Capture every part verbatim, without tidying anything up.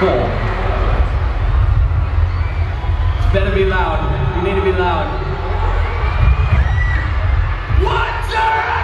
Four. It's better be loud. You need to be loud. One Direction!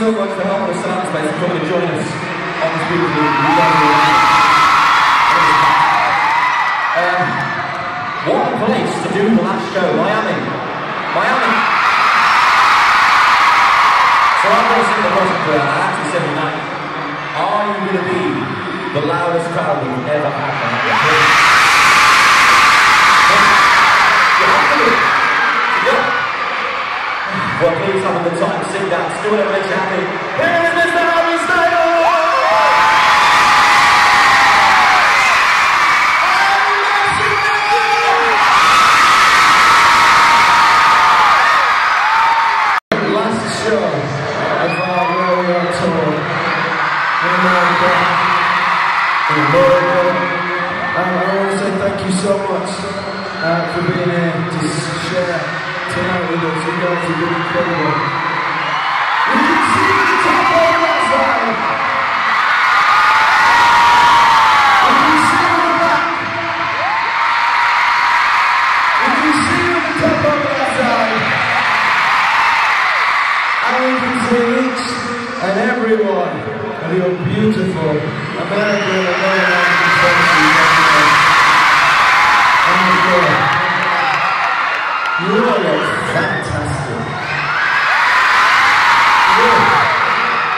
you so much for helping us out space and coming to join us on this beautiful um, what a place to do the last show, Miami. Miami. So I'm going to sing the most for I have to say tonight. Are you going to be the loudest crowd we've ever had on the show? Well, please have a good time, sit down, do whatever makes you happy. Here is Mister Harry Styles! Last show of our Royal Tour. In America, in America. And I want to say thank you so much uh, for being here to share tonight with us. You guys are doing incredible. We can see the top on that side. We can see on the back. We can see on the top on that side. And we can see each and every one of your beautiful American and American country. And the world. You all look fantastic. Yeah.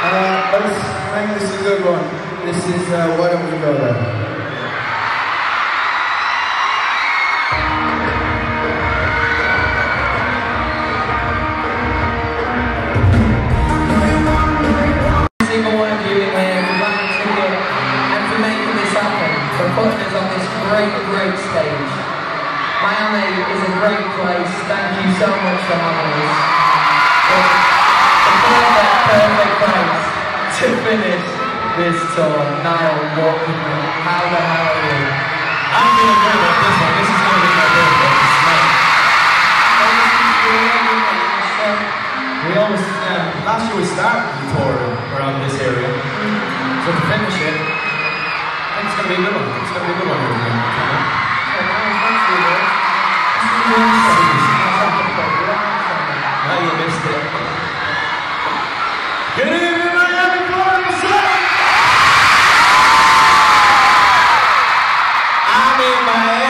Uh, let's make this a good one. This is uh, Why Don't We Go There? Thank you so much for having us. The perfect, perfect place to finish this tour. Niall, walking up. How the hell are you? I'm feeling good about this one. This is going to be my birthday. We always, um, last year we started the tour around this area. So to finish it, I think it's going to be a good one. It's going to be a good one. Thank you. Now you missed it. Good evening, Miami, Florida. I'm in Miami.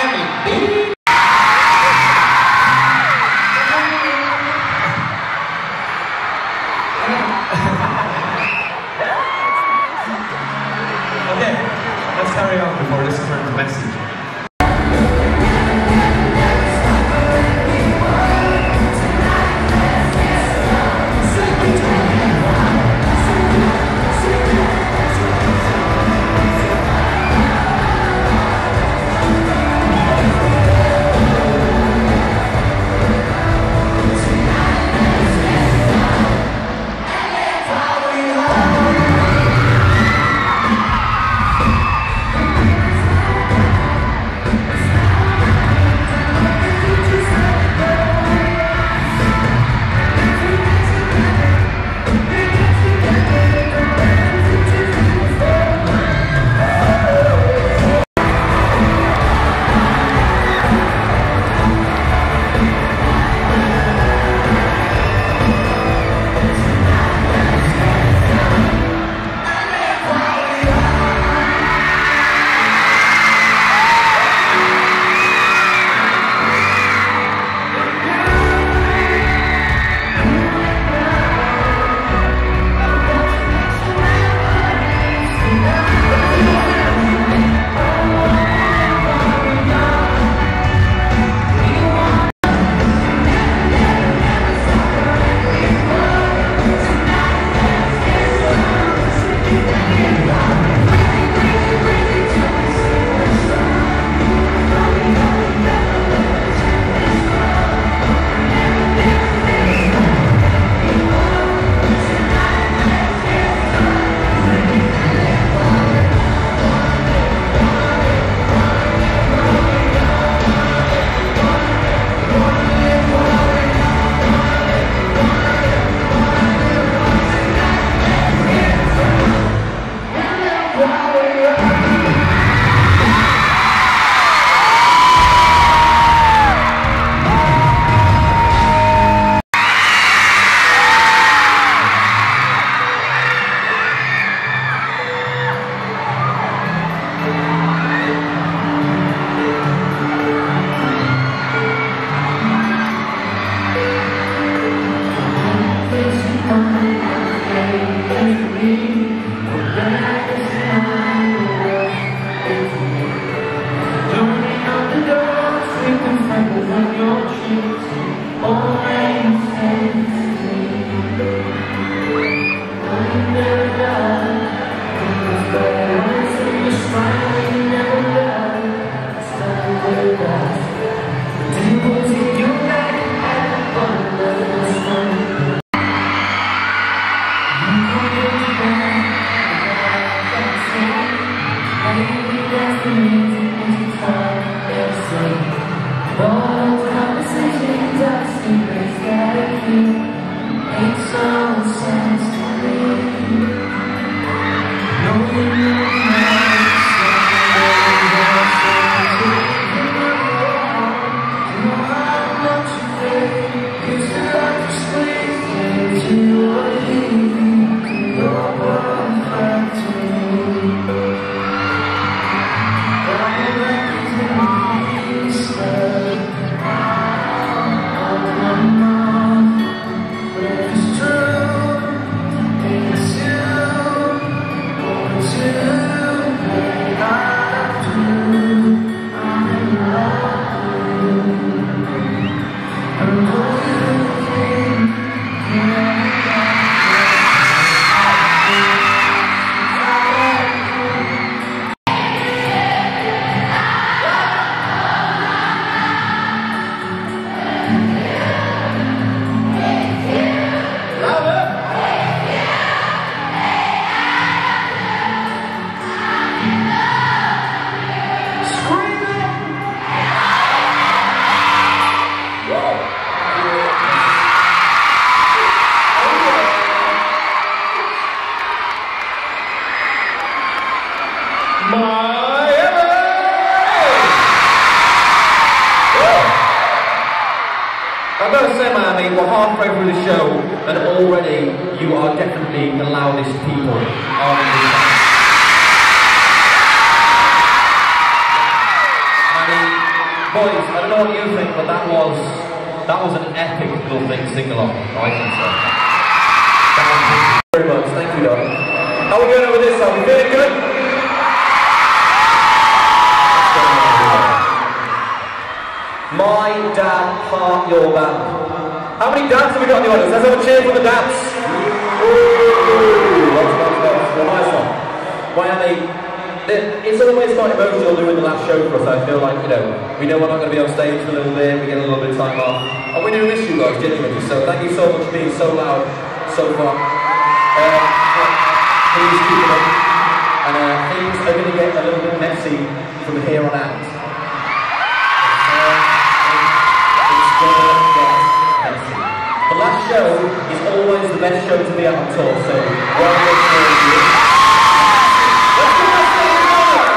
first day, Miami, we're halfway through the show, and already you are definitely the loudest people on the planet. Miami, boys, I don't know what you think, but that was that was an epic little thing, sing along, right? So, thank you very much. Thank you, darling. How are we going over this? Are we feeling good? My dad, heart your band. How many dads have we got in the audience? Let's have a cheer for the dads. Ooh, lots, lots, lots. Well, nice one. Miami, in some ways it's quite emotional doing the last show for us. I feel like, you know, we know we're not going to be on stage for a little bit, we get a little bit of time off. And we do miss you guys, genuinely. So thank you so much for being so loud so far. Uh, please keep it up. And uh, things are going to get a little bit messy from here on out. The last show is always the best show to be at on tour, so well done to you. Let's do this thing together!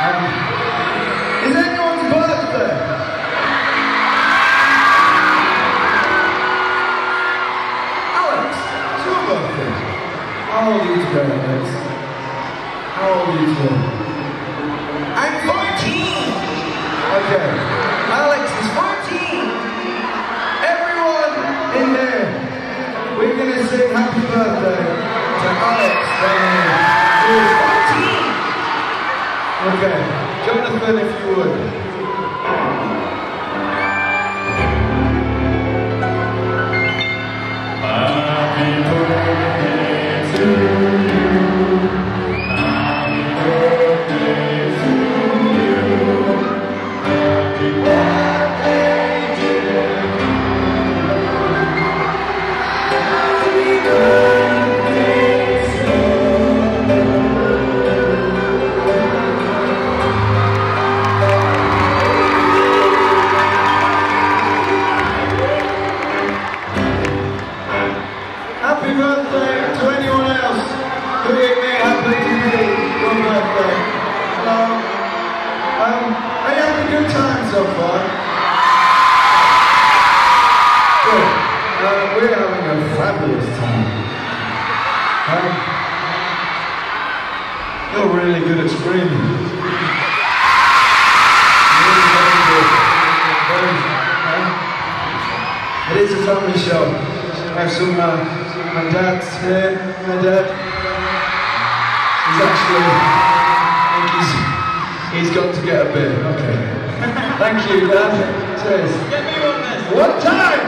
Happy birthday to Okay, Jonathan, if you would. She was with me, what a man.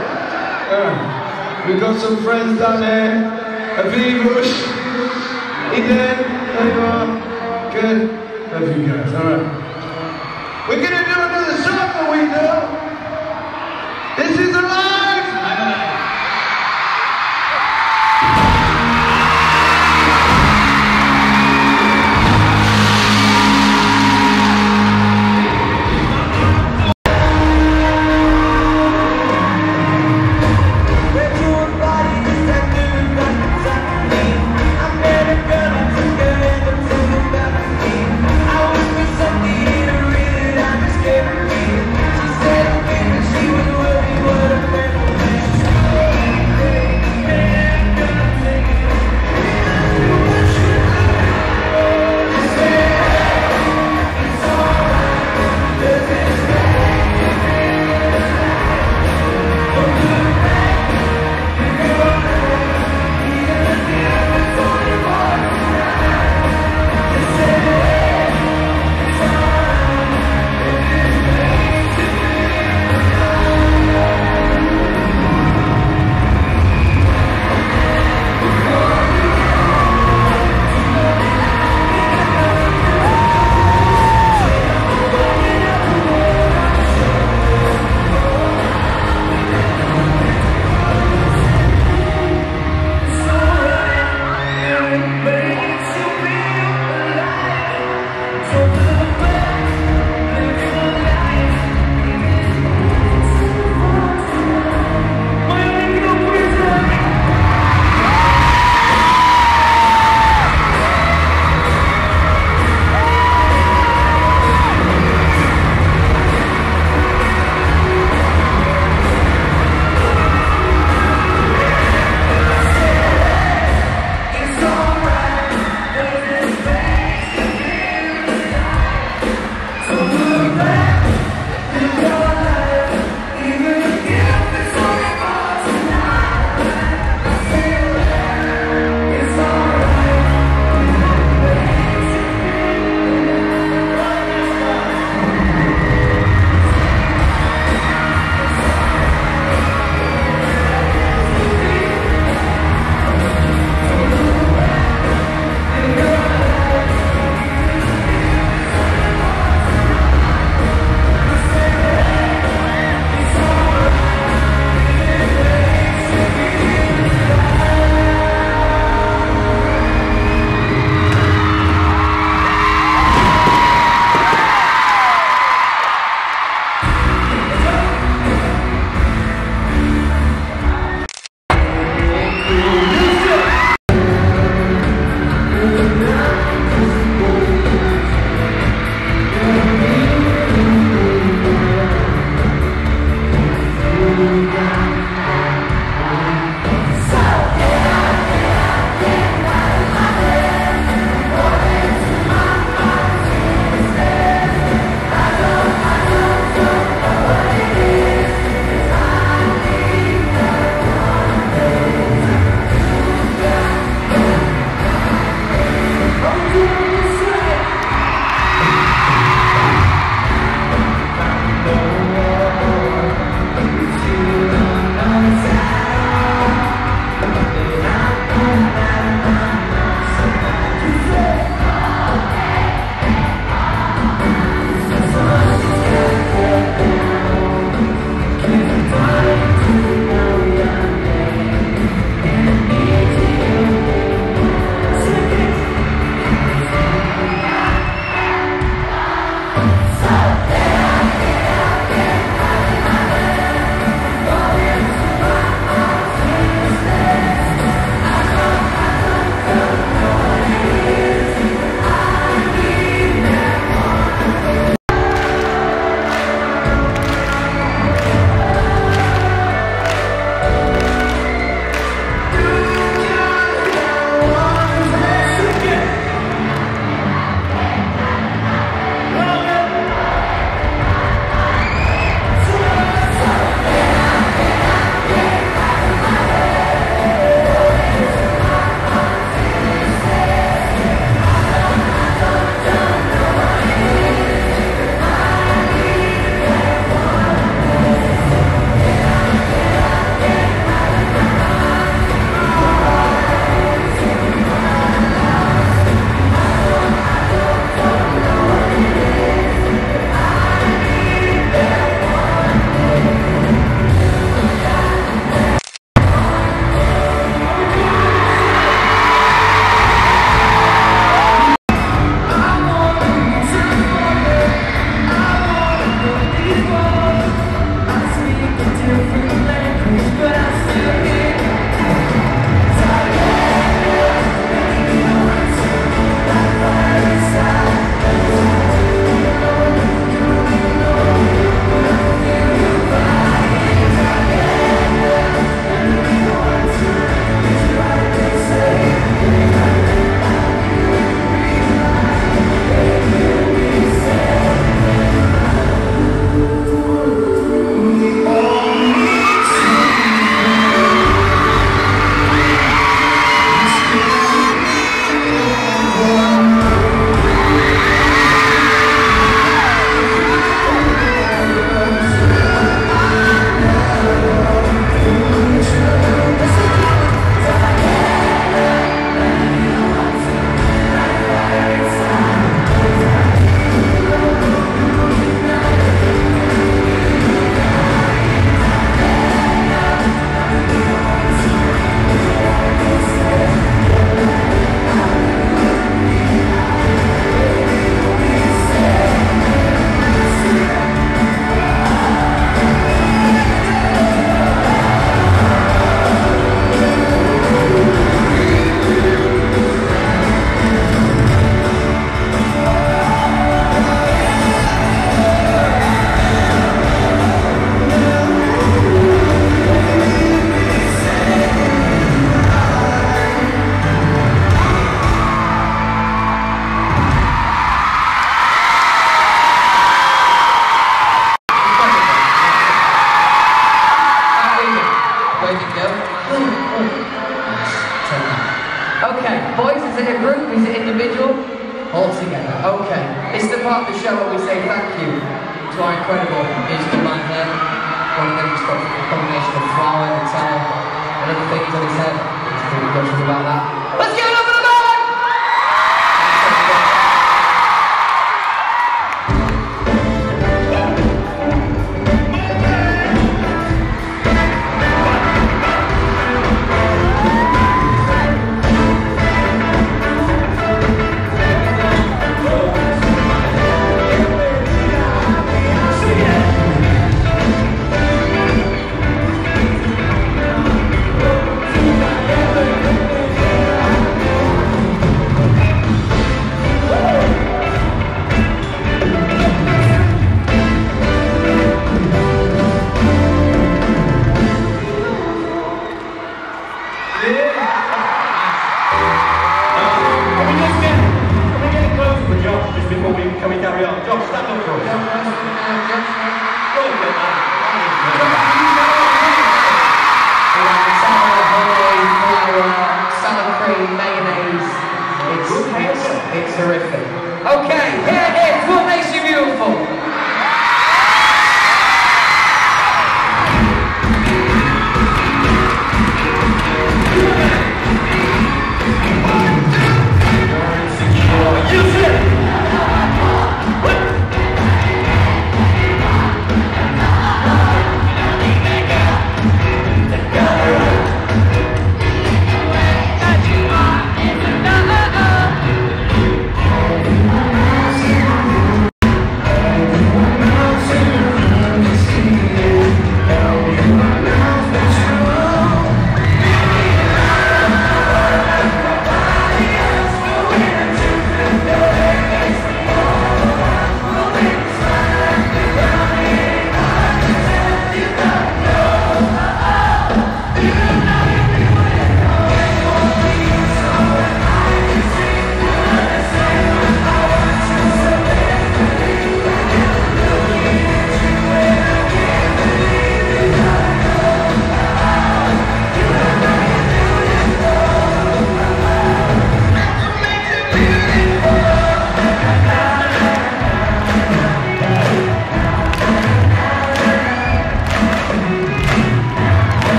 It's quite incredible instrument man there. One thing is probably a combination of flower and guitar. Another thing is on his head. There's a few questions about that. Let's give it up for the band!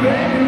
That way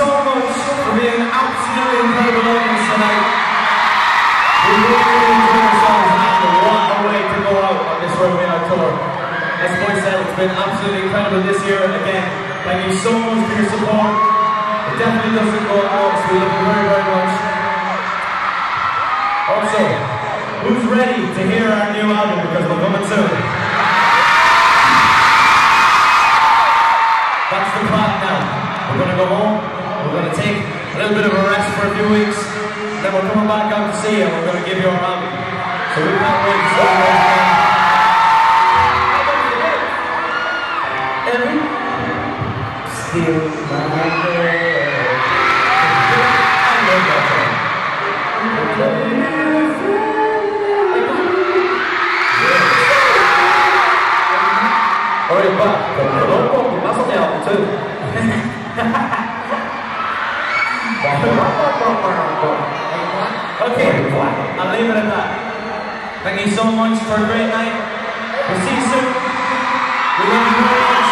so much for being absolutely incredible audience tonight. We really enjoyed ourselves, and what a way to go out on this Runway Out tour. As Boy said, it's been absolutely incredible this year again. Thank you so much for your support. It definitely doesn't go out, so we love you very, very much. Also, who's ready to hear our new album, because we're coming soon? That's the plan now. We're going to go home, we're going to take a little bit of a rest for a few weeks, then we're coming back out to see you, and we're going to give you our album. So we can't wait to start the rest now. Still my girl. Alright, but that's on the album too. Okay, I'll leave it at that. Thank you so much for a great night. We'll see you soon. We love you very much.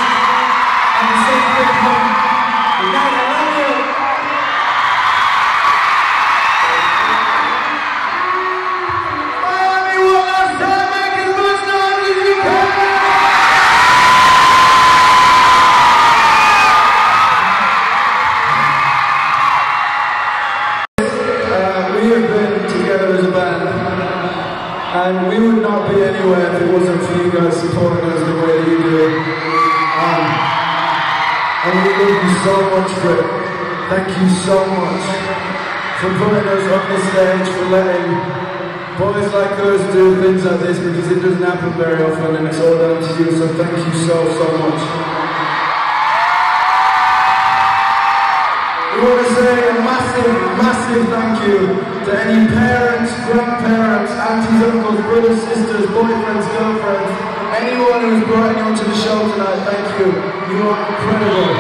And we'll see you soon. Good night, I love you. Miami, one last time, make as much noise as you can. And we would not be anywhere if it wasn't for you guys supporting us the way you do. Um, and we love you so much for it. Thank you so much for putting us on the stage, for letting boys like us do things like this, because it doesn't happen very often, and it's all down to you, so thank you so, so much. We want to say a massive, massive thank you to any parents, grandparents, aunties, uncles, brothers, sisters, boyfriends, girlfriends, anyone who's brought anyone to the show tonight, thank you. You are incredible.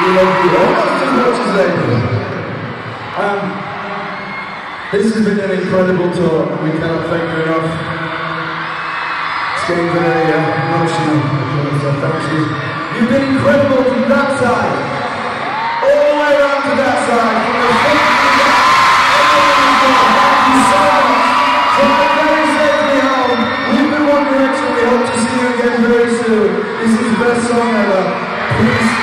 You love you almost as much as they do. Um, this has been an incredible tour, and we cannot thank you enough. It's getting very uh, emotional, so thank you. You've been incredible from that side. Around to that side, from the front to the back, everyone's gone. Thank you so much. From the very safely home, we've been One Direction. We hope to see you again very soon. This is the best song ever. Please.